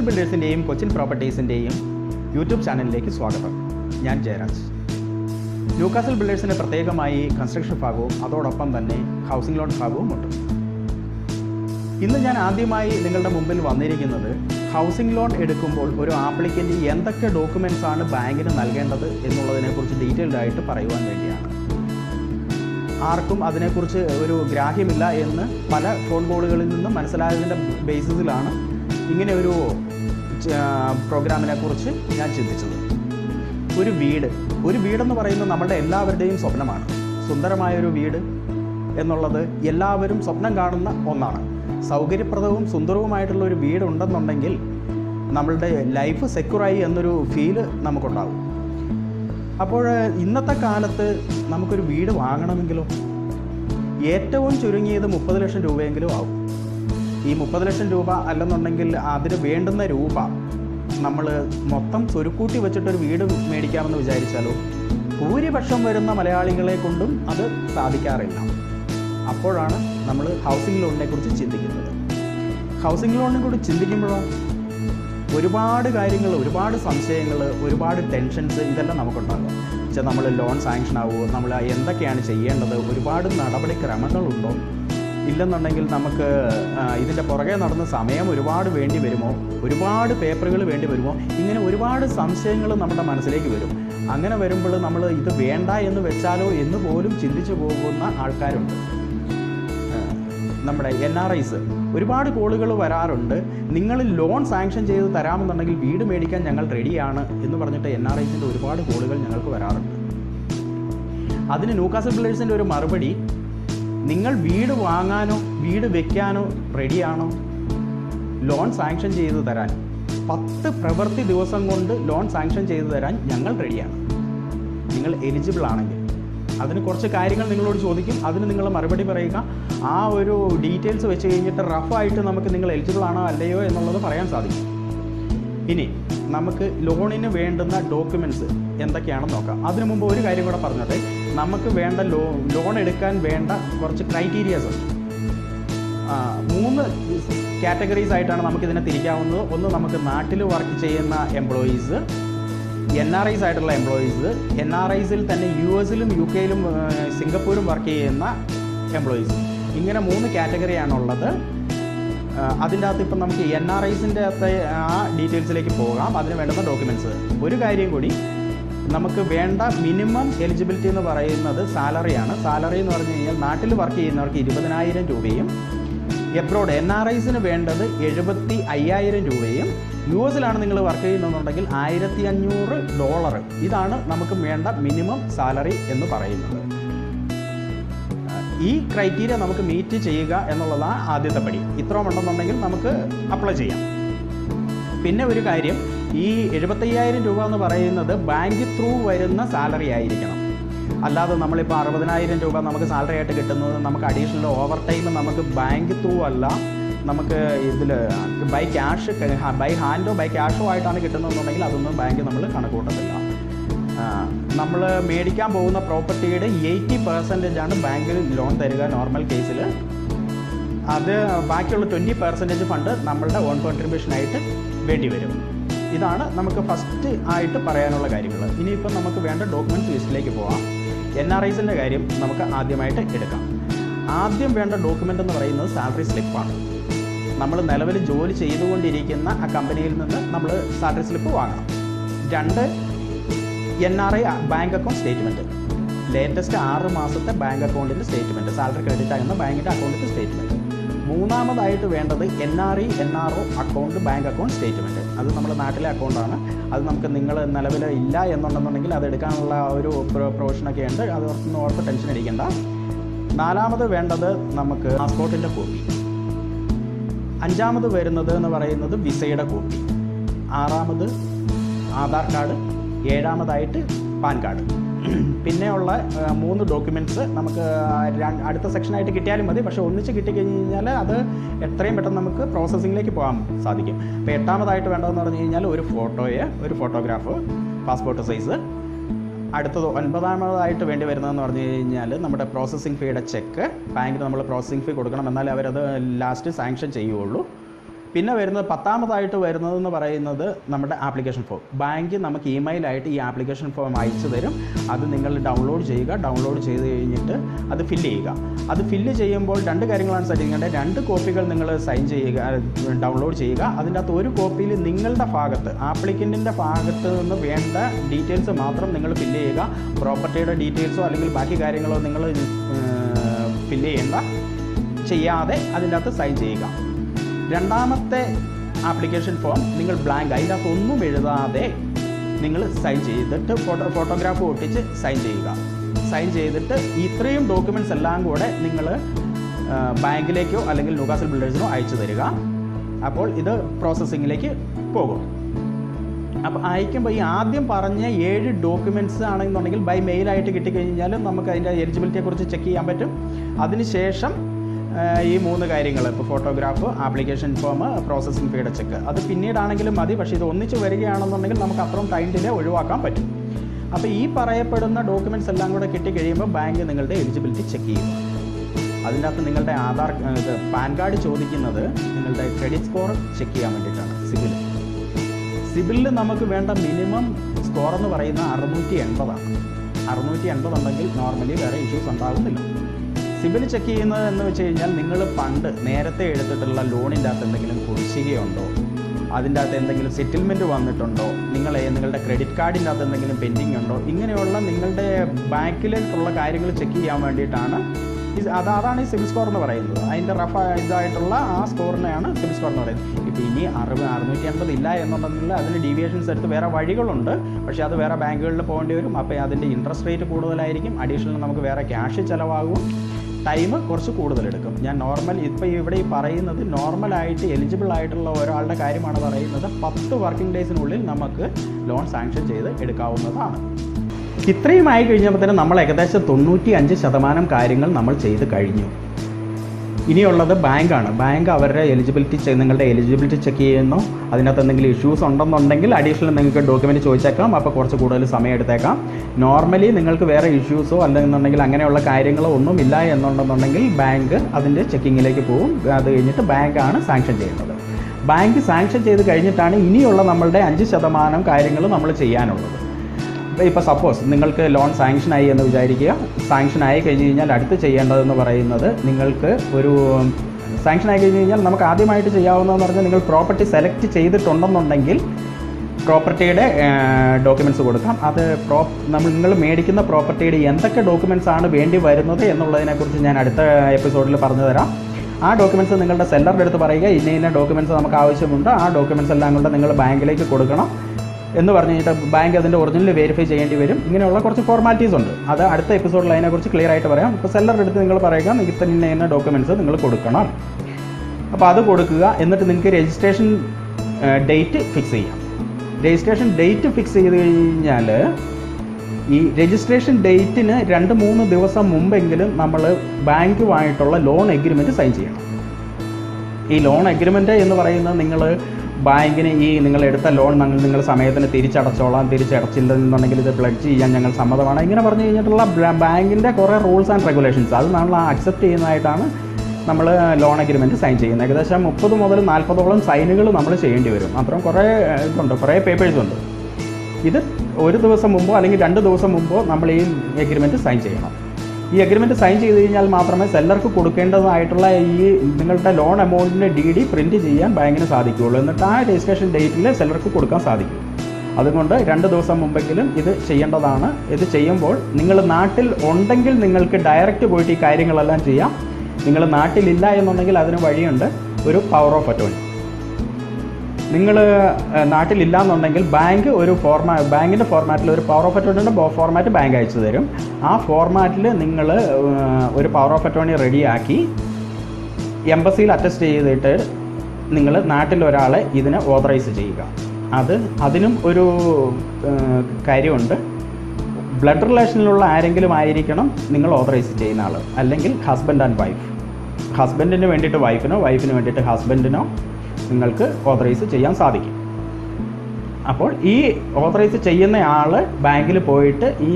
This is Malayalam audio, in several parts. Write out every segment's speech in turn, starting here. NewCastle Builders Kochin Properties YouTube channel Swagatham. Njan Jairaj. NewCastle Builders construction fagum, adodoppam thanne housing loan fagum undu. Innu njan aadyamayi ningalude munbil vannirikkunnathu housing loan edukkumbol oru applicant endokke documents aanu bankinu nalkendathu ennulladinekuറിച്ച് detailed aayittu parayuvan vendiyanu. ആർക്കും അതിനെക്കുറിച്ച് ഒരു ഗ്രാഹ്യമില്ല എന്ന് പല ഫോൺ കോളുകളിൽ നിന്നും മനസ്സിലായതിന്റെ ബേസിസിലാണ് ഇങ്ങനെ ഒരു പ്രോഗ്രാമിനെ കുറിച്ച് ഞാൻ ചിന്തിച്ചത്. ഒരു വീട് എന്ന് പറയുന്നത് നമ്മുടെ എല്ലാവരുടെയും സ്വപ്നമാണ്. സുന്ദരമായ ഒരു വീട് എന്നുള്ളത് എല്ലാവരും സ്വപ്നം കാണുന്ന ഒന്നാണ്. സൗകര്യപ്രദവും സുന്ദരവുമായിട്ടുള്ള ഒരു വീട് ഉണ്ടെന്നുണ്ടെങ്കിൽ നമ്മുടെ ലൈഫ് സെക്യൂർ ആയി എന്നൊരു ഫീൽ നമുക്കുണ്ടാവും. അപ്പോൾ ഇന്നത്തെ കാലത്ത് നമുക്കൊരു വീട് വാങ്ങണമെങ്കിലോ ഏറ്റവും ചുരുങ്ങിയത് 30 ലക്ഷം രൂപയെങ്കിലും ആവും. ഈ 30 ലക്ഷം രൂപ അല്ലെന്നുണ്ടെങ്കിൽ അതിന് വേണ്ടുന്ന രൂപ നമ്മൾ മൊത്തം സ്വരുക്കൂട്ടി വെച്ചിട്ടൊരു വീട് മേടിക്കാമെന്ന് വിചാരിച്ചാലോ ഭൂരിപക്ഷം വരുന്ന മലയാളികളെ കൊണ്ടും അത് സാധിക്കാറില്ല. അപ്പോഴാണ് നമ്മൾ ഹൗസിംഗ് ലോണിനെ കുറിച്ച് ചിന്തിക്കുന്നത്. ഹൗസിംഗ് ലോണിനെ കുറിച്ച് ചിന്തിക്കുമ്പോഴോ ഒരുപാട് കാര്യങ്ങൾ, ഒരുപാട് സംശയങ്ങൾ, ഒരുപാട് ടെൻഷൻസ് ഇതെല്ലാം നമുക്കുണ്ടാകും. പക്ഷേ നമ്മൾ ലോൺ സാങ്ഷൻ ആവുമോ, നമ്മൾ എന്തൊക്കെയാണ് ചെയ്യേണ്ടത്, ഒരുപാട് നടപടിക്രമങ്ങളുണ്ടോ, ഇല്ലെന്നുണ്ടെങ്കിൽ നമുക്ക് ഇതിൻ്റെ പുറകെ നടന്ന സമയം ഒരുപാട് വേണ്ടി വരുമോ, ഒരുപാട് പേപ്പറുകൾ വേണ്ടി വരുമോ, ഇങ്ങനെ ഒരുപാട് സംശയങ്ങൾ നമ്മുടെ മനസ്സിലേക്ക് വരും. അങ്ങനെ വരുമ്പോൾ നമ്മൾ ഇത് വേണ്ട എന്ന് വെച്ചാലോ എന്ന് പോലും ചിന്തിച്ചു പോകുന്ന ആൾക്കാരുണ്ട്. നമ്മുടെ NRIs ഒരുപാട് കോളുകൾ വരാറുണ്ട്. നിങ്ങൾ ലോൺ സാങ്ഷൻ ചെയ്ത് തരാമെന്നുണ്ടെങ്കിൽ വീട് മേടിക്കാൻ ഞങ്ങൾ റെഡിയാണ് എന്ന് പറഞ്ഞിട്ട് NRIസിൻ്റെ ഒരുപാട് കോളുകൾ ഞങ്ങൾക്ക് വരാറുണ്ട്. അതിന് NewCastle Buildersൻ്റെ ഒരു മറുപടി, നിങ്ങൾ വീട് വാങ്ങാനോ വീട് വെക്കാനോ റെഡിയാണോ? ലോൺ സാങ്ഷൻ ചെയ്ത് തരാൻ 10 പ്രവൃത്തി ദിവസം കൊണ്ട് ലോൺ സാങ്ഷൻ ചെയ്ത് തരാൻ ഞങ്ങൾ റെഡിയാണ്, നിങ്ങൾ എലിജിബിൾ ആണെങ്കിൽ. അതിന് കുറച്ച് കാര്യങ്ങൾ നിങ്ങളോട് ചോദിക്കും, അതിന് നിങ്ങൾ മറുപടി പറയുക. ആ ഒരു ഡീറ്റെയിൽസ് വെച്ച് കഴിഞ്ഞിട്ട് റഫായിട്ട് നമുക്ക് നിങ്ങൾ എലിജിബിൾ ആണോ അല്ലയോ എന്നുള്ളത് പറയാൻ സാധിക്കും. ഇനി നമുക്ക് ലോണിന് വേണ്ടുന്ന ഡോക്യുമെൻറ്റ്സ് എന്തൊക്കെയാണെന്ന് നോക്കാം. അതിനു മുമ്പ് ഒരു കാര്യം കൂടെ പറഞ്ഞത്, നമുക്ക് വേണ്ട ലോൺ എടുക്കാൻ വേണ്ട കുറച്ച് ക്രൈറ്റീരിയാസ് 3 കാറ്റഗറീസ് ആയിട്ടാണ് നമുക്കിതിനെ തിരിക്കാവുന്നത്. ഒന്ന്, നമുക്ക് നാട്ടിൽ വർക്ക് ചെയ്യുന്ന എംപ്ലോയീസ്, NRIs ആയിട്ടുള്ള എംപ്ലോയീസ്, NRIസിൽ തന്നെ US-ലും UK-ലും സിംഗപ്പൂരും വർക്ക് ചെയ്യുന്ന എംപ്ലോയീസ്, ഇങ്ങനെ 3 കാറ്റഗറിയാണുള്ളത്. അതിൻ്റെ അകത്ത് ഇപ്പം നമുക്ക് NRIസിൻ്റെ അകത്ത് ആ ഡീറ്റെയിൽസിലേക്ക് പോകാം. അതിന് വേണ്ടുന്ന ഡോക്യുമെൻറ്റ്സ്. ഒരു കാര്യം കൂടി, നമുക്ക് വേണ്ട മിനിമം എലിജിബിലിറ്റി എന്ന് പറയുന്നത് സാലറിയാണ്. സാലറി എന്ന് പറഞ്ഞു കഴിഞ്ഞാൽ നാട്ടിൽ വർക്ക് ചെയ്യുന്നവർക്ക് 20,000 രൂപയും എബ്രോഡ് NRIസിന് വേണ്ടത് 75,000 രൂപയും US-ലാണ് നിങ്ങൾ വർക്ക് ചെയ്യുന്നുണ്ടെങ്കിൽ $1,500. ഇതാണ് നമുക്ക് വേണ്ട മിനിമം സാലറി എന്ന് പറയുന്നത്. ഈ ക്രൈറ്റീരിയ നമുക്ക് മീറ്റ് ചെയ്യുക എന്നുള്ളതാണ് ആദ്യത്തെ പടി. ഇത്രയുമുണ്ടെന്നുണ്ടെങ്കിൽ നമുക്ക് അപ്ലൈ ചെയ്യാം. പിന്നെ ഒരു കാര്യം, ഈ 75,000 രൂപ എന്ന് പറയുന്നത് ബാങ്ക് ത്രൂ വരുന്ന സാലറി ആയിരിക്കണം. അല്ലാതെ നമ്മളിപ്പോൾ 60,000 രൂപ നമുക്ക് സാലറി ആയിട്ട് കിട്ടുന്നത് നമുക്ക് അഡീഷണൽ ഓവർ ടൈം നമുക്ക് ബാങ്ക് ത്രൂ അല്ല, നമുക്ക് ഇതിൽ ബൈ ഹാൻഡോ ബൈ ക്യാഷോ ആയിട്ടാണ് കിട്ടുന്നതെന്നുണ്ടെങ്കിൽ അതൊന്നും ബാങ്ക് നമ്മൾ കണക്കൂട്ടത്തില്ല. നമ്മൾ മേടിക്കാൻ പോകുന്ന പ്രോപ്പർട്ടിയുടെ 80% ബാങ്കിൽ ലോൺ തരിക നോർമൽ കേസിൽ. അത് ബാക്കിയുള്ള 20% ഫണ്ട് നമ്മളുടെ ഓൺ കോൺട്രിബ്യൂഷനായിട്ട് വേണ്ടി വരും. ഇതാണ് നമുക്ക് ഫസ്റ്റ് ആയിട്ട് പറയാനുള്ള കാര്യങ്ങൾ. ഇനിയിപ്പോൾ നമുക്ക് വേണ്ട ഡോക്യുമെൻറ്റ്സ് ലിസ്റ്റിലേക്ക് പോകാം. NRIസിൻ്റെ കാര്യം നമുക്ക് ആദ്യമായിട്ട് എടുക്കാം. ആദ്യം വേണ്ട ഡോക്യുമെൻ്റ് എന്ന് പറയുന്നത് സാലറി സ്ലിപ്പാണ്. നമ്മൾ നിലവിൽ ജോലി ചെയ്തുകൊണ്ടിരിക്കുന്ന ആ കമ്പനിയിൽ നിന്ന് നമ്മൾ സാലറി സ്ലിപ്പ് വാങ്ങണം. 2, NRI bank account statement, latest 6 മാസത്തെ ബാങ്ക് അക്കൗണ്ടിൻ്റെ സ്റ്റേറ്റ്മെൻറ്റ്, സാലറി ക്രെഡിറ്റ് ആകുന്ന ബാങ്കിൻ്റെ അക്കൗണ്ടിൻ്റെ സ്റ്റേറ്റ്മെൻറ്റ്. 3-ആമതായിട്ട് വേണ്ടത് NRI NRO account bank account statement. അത് നമ്മുടെ നാട്ടിലെ അക്കൗണ്ടാണ്. അത് നമുക്ക് നിങ്ങൾ നിലവിൽ ഇല്ല എന്നുണ്ടെന്നുണ്ടെങ്കിൽ അത് എടുക്കാനുള്ള ഒരു പ്രൊവിഷനൊക്കെ ഉണ്ട്. അത് ഓർത്ത് ടെൻഷൻ അടിക്കേണ്ട. 4-ആമത് വേണ്ടത് നമുക്ക് പാസ്പോർട്ടിൻ്റെ കോപ്പി. 5-ആമത് വരുന്നത് എന്ന് പറയുന്നത് വിസയുടെ കോപ്പി. 6-ആമത് ആധാർ കാർഡ്. 7-ആമതായിട്ട് പാൻ കാർഡ്. പിന്നെയുള്ള 3 ഡോക്യുമെൻറ്റ്സ് നമുക്ക് അടുത്ത സെക്ഷനായിട്ട് കിട്ടിയാലും മതി. പക്ഷേ ഒന്നിച്ച് കിട്ടിക്കഴിഞ്ഞ് കഴിഞ്ഞാൽ അത് എത്രയും പെട്ടെന്ന് നമുക്ക് പ്രോസസ്സിങ്ങിലേക്ക് പോകാൻ സാധിക്കും. അപ്പോൾ 8-ആമതായിട്ട് വേണ്ടതെന്ന് പറഞ്ഞു കഴിഞ്ഞാൽ ഒരു ഫോട്ടോഗ്രാഫ് പാസ്പോർട്ട് സൈസ്. അടുത്തത് 9-ആമതായിട്ട് വേണ്ടി വരുന്നതെന്ന് പറഞ്ഞു കഴിഞ്ഞാൽ നമ്മുടെ പ്രോസസ്സിംഗ് ഫീയുടെ ചെക്ക്. ബാങ്കിൽ നമ്മൾ പ്രോസസ്സിംഗ് ഫീ കൊടുക്കണം, എന്നാലേ അവരത് ലാസ്റ്റ് സാങ്ഷൻ ചെയ്യുകയുള്ളൂ. പിന്നെ വരുന്നത് പത്താമതായിട്ട് വരുന്നതെന്ന് പറയുന്നത് നമ്മുടെ ആപ്ലിക്കേഷൻ ഫോം. ബാങ്ക് നമുക്ക് ഇമെയിലായിട്ട് ഈ ആപ്ലിക്കേഷൻ ഫോം അയച്ചു തരും. അത് നിങ്ങൾ ഡൗൺലോഡ് ചെയ്യുക. ഡൗൺലോഡ് ചെയ്ത് കഴിഞ്ഞിട്ട് അത് ഫില്ല് ചെയ്യുക. അത് ഫില്ല് ചെയ്യുമ്പോൾ രണ്ട് കാര്യങ്ങളാണ് ശ്രദ്ധിക്കേണ്ടത്. രണ്ട് കോപ്പികൾ നിങ്ങൾ സൈൻ ചെയ്യുക, ഡൗൺലോഡ് ചെയ്യുക. അതിൻ്റെ അകത്ത് ഒരു കോപ്പിയിൽ നിങ്ങളുടെ ഭാഗത്ത്, ആപ്ലിക്കൻറ്റിൻ്റെ ഭാഗത്ത് നിന്ന് വേണ്ട ഡീറ്റെയിൽസ് മാത്രം നിങ്ങൾ ഫില്ല് ചെയ്യുക. പ്രോപ്പർട്ടിയുടെ ഡീറ്റെയിൽസോ അല്ലെങ്കിൽ ബാക്കി കാര്യങ്ങളോ നിങ്ങൾ ഫില്ല് ചെയ്യാതെ അതിൻ്റെ അകത്ത് സൈൻ ചെയ്യുക. രണ്ടാമത്തെ ആപ്ലിക്കേഷൻ ഫോം നിങ്ങൾ ബ്ലാങ്ക്, അതിൻ്റെ അകത്ത് ഒന്നും എഴുതാതെ നിങ്ങൾ സൈൻ ചെയ്തിട്ട് ഫോട്ടോഗ്രാഫ് ഒട്ടിച്ച് സൈൻ ചെയ്യുക. സൈൻ ചെയ്തിട്ട് ഇത്രയും ഡോക്യുമെൻറ്റ്സ് എല്ലാം കൂടെ നിങ്ങൾ ബാങ്കിലേക്കോ അല്ലെങ്കിൽ ന്യൂകാസിൽ ബിൽഡേഴ്സിനോ അയച്ചു തരിക. അപ്പോൾ ഇത് പ്രോസസ്സിങ്ങിലേക്ക് പോകും. അപ്പോൾ അയക്കുമ്പോൾ ഈ ആദ്യം പറഞ്ഞ 7 ഡോക്യുമെൻറ്റ്സ് ആണെന്നുണ്ടെങ്കിൽ ബൈ മെയിലായിട്ട് കിട്ടിക്കഴിഞ്ഞാൽ നമുക്ക് അതിൻ്റെ എലിജിബിലിറ്റിയെക്കുറിച്ച് ചെക്ക് ചെയ്യാൻ പറ്റും. അതിനുശേഷം ഈ 3 കാര്യങ്ങൾ, ഇപ്പോൾ ഫോട്ടോഗ്രാഫ്, ആപ്ലിക്കേഷൻ ഫോം, പ്രോസസ്സിംഗ് ഫീയുടെ ചെക്ക്, അത് പിന്നീടാണെങ്കിലും മതി. പക്ഷേ ഇത് ഒന്നിച്ച് വരികയാണെന്നുണ്ടെങ്കിൽ നമുക്ക് അത്രയും ടൈം ഡിലേ ഒഴിവാക്കാൻ പറ്റും. അപ്പോൾ ഈ പറയപ്പെടുന്ന ഡോക്യുമെൻറ്റ്സ് എല്ലാം കൂടെ കിട്ടിക്കഴിയുമ്പോൾ ബാങ്ക് നിങ്ങളുടെ എലിജിബിലിറ്റി ചെക്ക് ചെയ്യും. അതിൻ്റെ അകത്ത് നിങ്ങളുടെ പാൻ കാർഡ് ചോദിക്കുന്നത് നിങ്ങളുടെ ക്രെഡിറ്റ് സ്കോർ ചെക്ക് ചെയ്യാൻ വേണ്ടിയിട്ടാണ്. സിബിലിൽ നമുക്ക് വേണ്ട മിനിമം സ്കോർ എന്ന് പറയുന്ന 680 ആണ്. 680 ഉണ്ടെങ്കിൽ നോർമലി വേറെ ഇഷ്യൂസ് ഉണ്ടാകുന്നില്ല. സിബിൽ ചെക്ക് ചെയ്യുന്നത് എന്ന് വെച്ച് കഴിഞ്ഞാൽ നിങ്ങൾ പണ്ട് നേരത്തെ എടുത്തിട്ടുള്ള ലോണിൻ്റെ അകത്ത് എന്തെങ്കിലും കുടിശ്ശികയുണ്ടോ, അതിൻ്റെ അകത്ത് എന്തെങ്കിലും സെറ്റിൽമെൻറ്റ് വന്നിട്ടുണ്ടോ, നിങ്ങളുടെ ക്രെഡിറ്റ് കാർഡിൻ്റെ അകത്ത് എന്തെങ്കിലും പെൻഡിങ് ഉണ്ടോ, ഇങ്ങനെയുള്ള നിങ്ങളുടെ ബാക്കിലേക്കുള്ള കാര്യങ്ങൾ ചെക്ക് ചെയ്യാൻ വേണ്ടിയിട്ടാണ് അതാണ് ഈ സിബിൽ സ്കോർ എന്ന് പറയുന്നത്. അതിൻ്റെ റഫ് ഇതായിട്ടുള്ള ആ സ്കോറിനെയാണ് സിബിൽ സ്കോർ എന്ന് പറയുന്നത്. ഇപ്പോൾ ഇനി 680 ഇല്ല എന്നുണ്ടെങ്കിൽ അതിന് ഡീവിയേഷൻസ് എടുത്ത് വേറെ വഴികളുണ്ട്. പക്ഷേ അത് വേറെ ബാങ്കുകളിൽ പോകേണ്ടി വരും. അപ്പോൾ അതിൻ്റെ ഇൻട്രസ്റ്റ് റേറ്റ് കൂടുതലായിരിക്കും. അഡീഷണൽ നമുക്ക് വേറെ ക്യാഷ് ചിലവാകും. ടൈം കുറച്ച് കൂടുതലെടുക്കും. ഞാൻ നോർമൽ ഇപ്പോൾ ഇവിടെ ഈ പറയുന്നത് നോർമലായിട്ട് എലിജിബിൾ ആയിട്ടുള്ള ഒരാളുടെ കാര്യമാണ് പറയുന്നത്. 10 വർക്കിംഗ് ഡേയ്സിനുള്ളിൽ നമുക്ക് ലോൺ സാങ്ഷൻ ചെയ്ത് എടുക്കാവുന്നതാണ്. ഇത്രയും ആയി കഴിഞ്ഞപ്പോൾ തന്നെ നമ്മൾ ഏകദേശം 95% കാര്യങ്ങൾ നമ്മൾ ചെയ്ത് കഴിഞ്ഞു. ഇനിയുള്ളത് ബാങ്കാണ്. ബാങ്ക് അവരുടെ എലിജിബിലിറ്റി, നിങ്ങളുടെ എലിജിബിലിറ്റി ചെക്ക് ചെയ്യുന്നു. അതിനകത്ത് എന്തെങ്കിലും ഇഷ്യൂസ് ഉണ്ടെന്നുണ്ടെങ്കിൽ അഡീഷണൽ നിങ്ങൾക്ക് ഡോക്യുമെൻറ്റ് ചോദിച്ചേക്കാം. അപ്പോൾ കുറച്ച് കൂടുതൽ സമയം എടുത്തേക്കാം. നോർമലി നിങ്ങൾക്ക് വേറെ ഇഷ്യൂസോ അല്ലെന്നുണ്ടെങ്കിൽ അങ്ങനെയുള്ള കാര്യങ്ങളോ ഒന്നും ഇല്ല എന്നുണ്ടെന്നുണ്ടെങ്കിൽ ബാങ്ക് അതിൻ്റെ ചെക്കിങ്ങിലേക്ക് പോകും. അത് കഴിഞ്ഞിട്ട് ബാങ്കാണ് സാങ്ഷൻ ചെയ്യുന്നത്. ബാങ്ക് സാങ്ഷൻ ചെയ്ത് കഴിഞ്ഞിട്ടാണ് ഇനിയുള്ള നമ്മളുടെ 5% കാര്യങ്ങൾ നമ്മൾ ചെയ്യാനുള്ളത്. ഇപ്പോൾ സപ്പോസ് നിങ്ങൾക്ക് ലോൺ സാങ്ഷനായി എന്ന് വിചാരിക്കുക. സാങ്ഷനായി കഴിഞ്ഞ് കഴിഞ്ഞാൽ അടുത്ത് ചെയ്യേണ്ടതെന്ന് പറയുന്നത്, നിങ്ങൾക്ക് ഒരു സാങ്ഷനായി കഴിഞ്ഞ് കഴിഞ്ഞാൽ നമുക്ക് ആദ്യമായിട്ട് ചെയ്യാവുന്നതെന്ന് പറഞ്ഞാൽ, നിങ്ങൾ പ്രോപ്പർട്ടി സെലക്ട് ചെയ്തിട്ടുണ്ടെന്നുണ്ടെങ്കിൽ പ്രോപ്പർട്ടിയുടെ ഡോക്യുമെൻറ്റ്സ് കൊടുക്കാം. അത് നിങ്ങൾ മേടിക്കുന്ന പ്രോപ്പർട്ടിയുടെ എന്തൊക്കെ ഡോക്യുമെൻറ്റ്സ് ആണ് വേണ്ടി വരുന്നത് എന്നുള്ളതിനെക്കുറിച്ച് ഞാൻ അടുത്ത എപ്പിസോഡിൽ പറഞ്ഞു തരാം. ആ ഡോക്യുമെൻറ്റ്സ് നിങ്ങളുടെ സെല്ലറുടെ അടുത്ത് പറയുക. ഇന്ന ഇന്ന ഡോക്യുമെൻറ്റ്സ് നമുക്ക് ആവശ്യമുണ്ട്, ആ ഡോക്യുമെൻറ്റ്സ് എല്ലാം കൊണ്ട് നിങ്ങൾ ബാങ്കിലേക്ക് കൊടുക്കണം എന്ന് പറഞ്ഞു കഴിഞ്ഞിട്ട് ബാങ്ക് അതിൻ്റെ ഒറിജിനൽ വെരിഫൈ ചെയ്യേണ്ടി വരും. ഇങ്ങനെയുള്ള കുറച്ച് ഫോർമാലിറ്റീസ് ഉണ്ട്. അത് അടുത്ത എപ്പിസോഡിൽ അതിനെക്കുറിച്ച് ക്ലിയർ ആയിട്ട് പറയാം. അപ്പോൾ സെല്ലറുടെ അടുത്ത് നിങ്ങൾ പറയുക, നിങ്ങൾക്ക് തന്നെ ഇന്ന ഡോക്യുമെൻറ്റ്സ് നിങ്ങൾ കൊടുക്കണം. അപ്പോൾ അത് കൊടുക്കുക. എന്നിട്ട് നിങ്ങൾക്ക് രജിസ്ട്രേഷൻ ഡേറ്റ് ഫിക്സ് ചെയ്യാം. രജിസ്ട്രേഷൻ ഡേറ്റ് ഫിക്സ് ചെയ്ത് കഴിഞ്ഞാൽ ഈ രജിസ്ട്രേഷൻ ഡേറ്റിന് 2-3 ദിവസം മുമ്പെങ്കിലും നമ്മൾ ബാങ്കുമായിട്ടുള്ള ലോൺ എഗ്രിമെൻറ്റ് സൈൻ ചെയ്യണം. ഈ ലോൺ എഗ്രിമെൻറ്റ് എന്ന് പറയുന്നത് നിങ്ങൾ ബാങ്കിന് ഈ നിങ്ങളെടുത്ത ലോൺ നിങ്ങൾ സമയത്തിന് തിരിച്ചടച്ചോളാം, തിരിച്ചടച്ചില്ല എന്നുണ്ടെങ്കിൽ ഇത് പ്ലഡ്ജ് ചെയ്യാൻ ഞങ്ങൾ സമ്മതമാണ്, ഇങ്ങനെ പറഞ്ഞു കഴിഞ്ഞിട്ടുള്ള ബാങ്കിൻ്റെ കുറേ റൂൾസ് ആൻഡ് റെഗുലേഷൻസ് അത് നമ്മൾ അക്സെപ്റ്റ് ചെയ്യുന്നതായിട്ടാണ് നമ്മൾ ലോൺ അഗ്രിമെൻറ്റ് സൈൻ ചെയ്യുന്നത്. ഏകദേശം 30 മുതൽ 40ഓളം സൈനുകൾ നമ്മൾ ചെയ്യേണ്ടി വരും. അത്രയും കുറേ ഇതുണ്ട്, കുറേ പേപ്പേഴ്സ് ഉണ്ട്. ഇത് ഒരു ദിവസം മുമ്പോ അല്ലെങ്കിൽ 2 ദിവസം മുമ്പോ നമ്മൾ ഈ എഗ്രിമെൻറ്റ് സൈൻ ചെയ്യണം. ഈ അഗ്രിമെൻറ്റ് സൈൻ ചെയ്ത് കഴിഞ്ഞാൽ മാത്രമേ സെല്ലർക്ക് കൊടുക്കേണ്ടതായിട്ടുള്ള ഈ നിങ്ങളുടെ ലോൺ എമൗണ്ടിൻ്റെ DD പ്രിൻറ്റ് ചെയ്യാൻ ബാങ്കിന് സാധിക്കുകയുള്ളൂ. എന്നിട്ട് ആ രജിസ്ട്രേഷൻ ഡേറ്റിൽ സെല്ലർക്ക് കൊടുക്കാൻ സാധിക്കും. അതുകൊണ്ട് 2 ദിവസം മുമ്പെങ്കിലും ഇത് ചെയ്യേണ്ടതാണ്. ഇത് ചെയ്യുമ്പോൾ നിങ്ങൾ നാട്ടിൽ ഉണ്ടെങ്കിൽ നിങ്ങൾക്ക് ഡയറക്റ്റ് പോയിട്ട് ഈ കാര്യങ്ങളെല്ലാം ചെയ്യാം. നിങ്ങൾ നാട്ടിലില്ല എന്നുണ്ടെങ്കിൽ അതിന് വഴിയുണ്ട്, ഒരു പവർ ഓഫ് അറ്റോണി. നിങ്ങൾ നാട്ടിലില്ല എന്നുണ്ടെങ്കിൽ ബാങ്ക് ഒരു ബാങ്കിൻ്റെ ഫോർമാറ്റിൽ ഒരു പവർ ഓഫ് അറ്റോണിൻ്റെ ഫോർമാറ്റ് ബാങ്ക് അയച്ചു തരും. ആ ഫോർമാറ്റിൽ നിങ്ങൾ ഒരു പവർ ഓഫ് അറ്റോണി റെഡിയാക്കി എംബസിയിൽ അറ്റസ്റ്റ് ചെയ്തിട്ട് നിങ്ങൾ നാട്ടിലൊരാളെ ഇതിനെ ഓതറൈസ് ചെയ്യുക. അതിനും ഒരു കാര്യമുണ്ട്. ബ്ലഡ് റിലേഷനിലുള്ള ആരെങ്കിലും ആയിരിക്കണം നിങ്ങൾ ഓതറൈസ് ചെയ്യുന്ന ആൾ. അല്ലെങ്കിൽ ഹസ്ബൻഡ് ആൻഡ് വൈഫ്, ഹസ്ബൻഡിന് വേണ്ടിയിട്ട് വൈഫിനോ വൈഫിന് വേണ്ടിയിട്ട് ഹസ്ബൻഡിനോ നിങ്ങൾക്ക് ഓതറൈസ് ചെയ്യാൻ സാധിക്കും. അപ്പോൾ ഈ ഓതറൈസ് ചെയ്യുന്ന ആൾ ബാങ്കിൽ പോയിട്ട് ഈ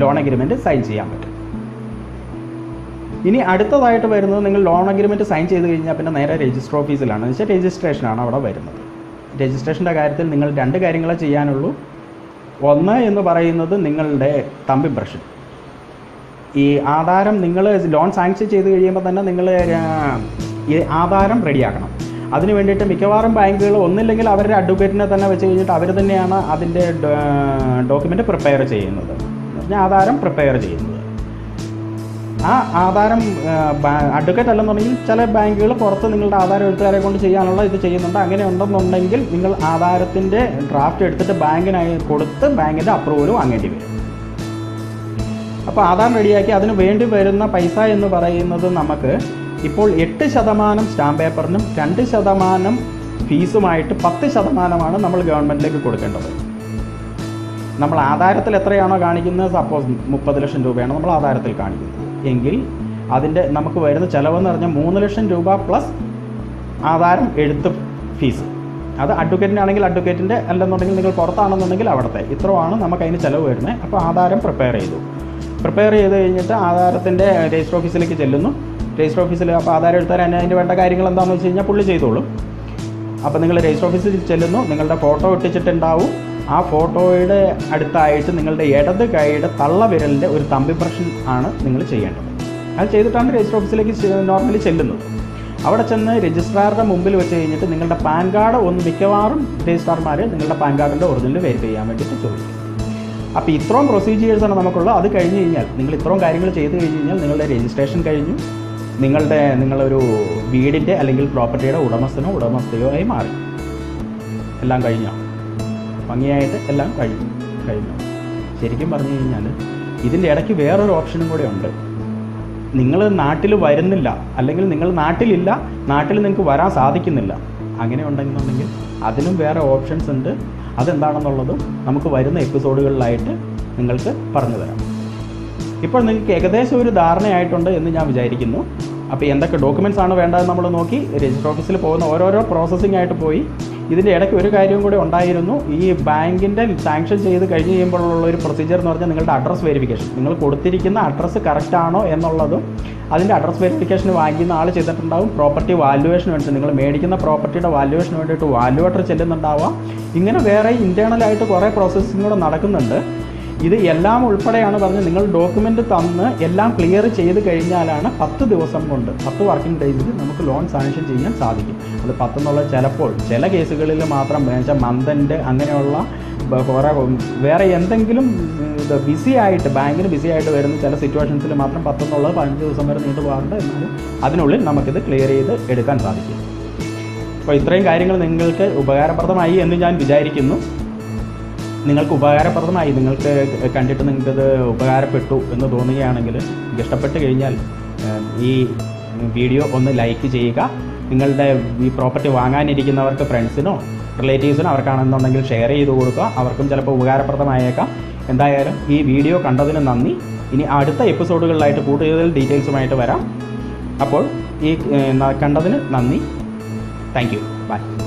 ലോൺ അഗ്രിമെൻറ്റ് സൈൻ ചെയ്യാൻ പറ്റും. ഇനി അടുത്തതായിട്ട് വരുന്നത് നിങ്ങൾ ലോൺ അഗ്രിമെൻറ്റ് സൈൻ ചെയ്ത് കഴിഞ്ഞാൽ പിന്നെ നേരെ രജിസ്റ്റർ ഓഫീസിലാണ് എന്ന് വെച്ചാൽ രജിസ്ട്രേഷനാണ് അവിടെ വരുന്നത്. രജിസ്ട്രേഷൻ്റെ കാര്യത്തിൽ നിങ്ങൾ രണ്ട് കാര്യങ്ങളെ ചെയ്യാനുള്ളൂ. ഒന്ന് എന്ന് പറയുന്നത് നിങ്ങളുടെ തമ്പ് ഇംപ്രഷൻ, ഈ ആധാരം നിങ്ങൾ ലോൺ സാങ്ഷൻ ചെയ്ത് കഴിയുമ്പോൾ തന്നെ നിങ്ങൾ ഈ ആധാരം റെഡിയാക്കണം. അതിന് വേണ്ടിയിട്ട് മിക്കവാറും ബാങ്കുകൾ ഒന്നില്ലെങ്കിൽ അവരുടെ അഡ്വക്കേറ്റിനെ തന്നെ വെച്ച് കഴിഞ്ഞിട്ട് അവർ തന്നെയാണ് അതിൻ്റെ ഡോക്യുമെൻറ്റ് പ്രിപ്പയർ ചെയ്യുന്നത്, എന്ന് പറഞ്ഞാൽ ആധാരം പ്രിപ്പയർ ചെയ്യുന്നത്. ആ ആധാരം അഡ്വക്കേറ്റ് അല്ലെന്നുണ്ടെങ്കിൽ ചില ബാങ്കുകൾ പുറത്ത് നിങ്ങളുടെ ആധാരം എഴുത്തുകാരെ കൊണ്ട് ചെയ്യാനുള്ള ഇത് ചെയ്യുന്നുണ്ട്. അങ്ങനെ ഉണ്ടെന്നുണ്ടെങ്കിൽ നിങ്ങൾ ആധാരത്തിൻ്റെ ഡ്രാഫ്റ്റ് എടുത്തിട്ട് ബാങ്കിനായി കൊടുത്ത് ബാങ്കിൻ്റെ അപ്രൂവലും അങ്ങേണ്ടി വരും. അപ്പോൾ ആധാരം റെഡിയാക്കി അതിന് വേണ്ടി വരുന്ന പൈസ എന്ന് പറയുന്നത് നമുക്ക് ഇപ്പോൾ 8% സ്റ്റാമ്പ് പേപ്പറിനും 2% ഫീസുമായിട്ട് 10% നമ്മൾ ഗവൺമെൻറ്റിലേക്ക് കൊടുക്കേണ്ടത്. നമ്മൾ ആധാരത്തിൽ എത്രയാണോ കാണിക്കുന്നത്, സപ്പോസ് 30 ലക്ഷം രൂപയാണ് നമ്മൾ ആധാരത്തിൽ കാണിക്കുന്നത് എങ്കിൽ അതിൻ്റെ നമുക്ക് വരുന്ന ചിലവെന്ന് പറഞ്ഞാൽ 3 ലക്ഷം രൂപ പ്ലസ് ആധാരം എഴുത്ത് ഫീസ്. അത് അഡ്വക്കേറ്റിനാണെങ്കിൽ അഡ്വക്കേറ്റിൻ്റെ, അല്ലെന്നുണ്ടെങ്കിൽ നിങ്ങൾ പുറത്താണെന്നുണ്ടെങ്കിൽ അവിടുത്തെ, ഇത്രയാണ് നമുക്ക് അതിന് ചിലവ് വരുന്നത്. അപ്പോൾ ആധാരം പ്രിപ്പയർ ചെയ്തു, പ്രിപ്പയർ ചെയ്ത് കഴിഞ്ഞിട്ട് ആധാരത്തിൻ്റെ രജിസ്റ്റർ ഓഫീസിലേക്ക് ചെല്ലുന്നു. രജിസ്റ്റർ ഓഫീസിൽ അപ്പോൾ ആധാരം എടുത്താൽ അതിന് വേണ്ട കാര്യങ്ങൾ എന്താണെന്ന് വെച്ച് കഴിഞ്ഞാൽ പുള്ളി ചെയ്തോളും. അപ്പോൾ നിങ്ങൾ രജിസ്റ്റർ ഓഫീസിൽ ചെല്ലുന്നു, നിങ്ങളുടെ ഫോട്ടോ ഒട്ടിച്ചിട്ടുണ്ടാവും. ആ ഫോട്ടോയുടെ അടുത്തായിട്ട് നിങ്ങളുടെ ഇടത് കൈയുടെ തള്ളവിരലിൻ്റെ ഒരു തമ്പ് ഇംപ്രഷൻ ആണ് നിങ്ങൾ ചെയ്യേണ്ടത്. അത് ചെയ്തിട്ടാണ് രജിസ്റ്റർ ഓഫീസിലേക്ക് നോർമലി ചെല്ലുന്നത്. അവിടെ ചെന്ന് രജിസ്ട്രാറുടെ മുമ്പിൽ വെച്ച് കഴിഞ്ഞിട്ട് നിങ്ങളുടെ പാൻ കാർഡ് ഒന്ന്, മിക്കവാറും രജിസ്ട്രാർമാർ നിങ്ങളുടെ പാൻ കാർഡിൻ്റെ ഒറിജിനൽ വെരിഫൈ ചെയ്യാൻ വേണ്ടിയിട്ട് ചോദിക്കും. അപ്പോൾ ഇത്രയും പ്രൊസീജിയേഴ്സാണ് നമുക്കുള്ളത്. അത് കഴിഞ്ഞ് കഴിഞ്ഞാൽ നിങ്ങൾ ഇത്രയും കാര്യങ്ങൾ ചെയ്ത് കഴിഞ്ഞ് കഴിഞ്ഞാൽ നിങ്ങളുടെ രജിസ്ട്രേഷൻ കഴിഞ്ഞു, നിങ്ങളൊരു വീടിൻ്റെ അല്ലെങ്കിൽ പ്രോപ്പർട്ടിയുടെ ഉടമസ്ഥനോ ഉടമസ്ഥയോ ആയി മാറി. എല്ലാം കഴിഞ്ഞോ? ഭംഗിയായിട്ട് എല്ലാം കഴിഞ്ഞു. ശരിക്കും പറഞ്ഞു കഴിഞ്ഞാൽ ഇതിൻ്റെ ഇടയ്ക്ക് വേറൊരു ഓപ്ഷനും കൂടെ ഉണ്ട്. നിങ്ങൾ നാട്ടിൽ വരുന്നില്ല, അല്ലെങ്കിൽ നിങ്ങൾ നാട്ടിലില്ല, നാട്ടിൽ നിങ്ങൾക്ക് വരാൻ സാധിക്കുന്നില്ല. അങ്ങനെ ഉണ്ടെന്നുണ്ടെങ്കിൽ അതിനും വേറെ ഓപ്ഷൻസ് ഉണ്ട്. അതെന്താണെന്നുള്ളതും നമുക്ക് വരുന്ന എപ്പിസോഡുകളിലായിട്ട് നിങ്ങൾക്ക് പറഞ്ഞു തരാം. ഇപ്പോൾ നിങ്ങൾക്ക് ഏകദേശം ഒരു ധാരണയായിട്ടുണ്ട് എന്ന് ഞാൻ വിചാരിക്കുന്നു. അപ്പോൾ എന്തൊക്കെ ഡോക്യുമെൻറ്റ്സ് ആണ് വേണ്ടതെന്ന് നമ്മൾ നോക്കി, രജിസ്റ്റർ ഓഫീസിൽ പോകുന്ന ഓരോരോ പ്രോസസ്സിംഗ് ആയിട്ട് പോയി. ഇതിൻ്റെ ഇടയ്ക്ക് ഒരു കാര്യം കൂടി ഉണ്ടായിരുന്നു, ഈ ബാങ്കിൻ്റെ സാങ്ഷൻ ചെയ്ത് കഴിഞ്ഞ് കഴിയുമ്പോഴുള്ള ഒരു പ്രൊസീജിയർ എന്ന് പറഞ്ഞാൽ നിങ്ങളുടെ അഡ്രസ്സ് വെരിഫിക്കേഷൻ. നിങ്ങൾ കൊടുത്തിരിക്കുന്ന അഡ്രസ്സ് കറക്റ്റാണോ എന്നുള്ളതും അതിൻ്റെ അഡ്രസ്സ് വെരിഫിക്കേഷൻ വാങ്ങിക്കുന്ന ആൾ ചെയ്തിട്ടുണ്ടാവും. പ്രോപ്പർട്ടി വാല്യുവേഷന് വേണ്ടിയിട്ട് നിങ്ങൾ മേടിക്കുന്ന പ്രോപ്പർട്ടിയുടെ വാല്യുവേഷന് വേണ്ടിയിട്ട് വാല്യുവേറ്റർ ചെല്ലുന്നുണ്ടാവാം. ഇങ്ങനെ വേറെ ഇൻറ്റേർണലായിട്ട് കുറേ പ്രോസസ്സിംഗ് കൂടെ നടക്കുന്നുണ്ട്. ഇത് എല്ലാം ഉൾപ്പെടെയാണ് പറഞ്ഞ് നിങ്ങൾ ഡോക്യുമെൻറ്റ് തന്ന് എല്ലാം ക്ലിയർ ചെയ്ത് കഴിഞ്ഞാലാണ് 10 ദിവസം കൊണ്ട്, 10 വർക്കിംഗ് ഡേയ്സിൽ നമുക്ക് ലോൺ സാങ്ഷൻ ചെയ്യാൻ സാധിക്കും. അത് 10 എന്നുള്ളത് ചിലപ്പോൾ ചില കേസുകളിൽ മാത്രം വെച്ചാൽ മന്ദൻ്റെ അങ്ങനെയുള്ള വേറെ എന്തെങ്കിലും ഇത് ബിസിയായിട്ട്, ബാങ്കിന് ബിസിയായിട്ട് വരുന്ന ചില സിറ്റുവേഷൻസിൽ മാത്രം 10 എന്നുള്ളത് 15 ദിവസം വരെ നീണ്ടു പോകാറുണ്ട്. എന്നാലും അതിനുള്ളിൽ നമുക്കിത് ക്ലിയർ ചെയ്ത് എടുക്കാൻ സാധിക്കും. അപ്പോൾ ഇത്രയും കാര്യങ്ങൾ നിങ്ങൾക്ക് ഉപകാരപ്രദമായി എന്ന് ഞാൻ വിചാരിക്കുന്നു. നിങ്ങൾക്ക് കണ്ടിട്ട് നിങ്ങൾക്കത് ഉപകാരപ്പെട്ടു എന്ന് തോന്നുകയാണെങ്കിൽ, ഇഷ്ടപ്പെട്ട് കഴിഞ്ഞാൽ ഈ വീഡിയോ ഒന്ന് ലൈക്ക് ചെയ്യുക. നിങ്ങളുടെ ഈ പ്രോപ്പർട്ടി വാങ്ങാനിരിക്കുന്നവർക്ക്, ഫ്രണ്ട്സിനോ റിലേറ്റീവ്സിനോ അവർക്കാണെന്നുണ്ടെങ്കിൽ ഷെയർ ചെയ്ത് കൊടുക്കുക. അവർക്കും ചിലപ്പോൾ ഉപകാരപ്രദമായേക്കാം. എന്തായാലും ഈ വീഡിയോ കണ്ടതിന് നന്ദി. ഇനി അടുത്ത എപ്പിസോഡുകളിലായിട്ട് കൂടുതൽ ഡീറ്റെയിൽസുമായിട്ട് വരാം. അപ്പോൾ ഈ കണ്ടതിന് നന്ദി. Thank you. ബൈ.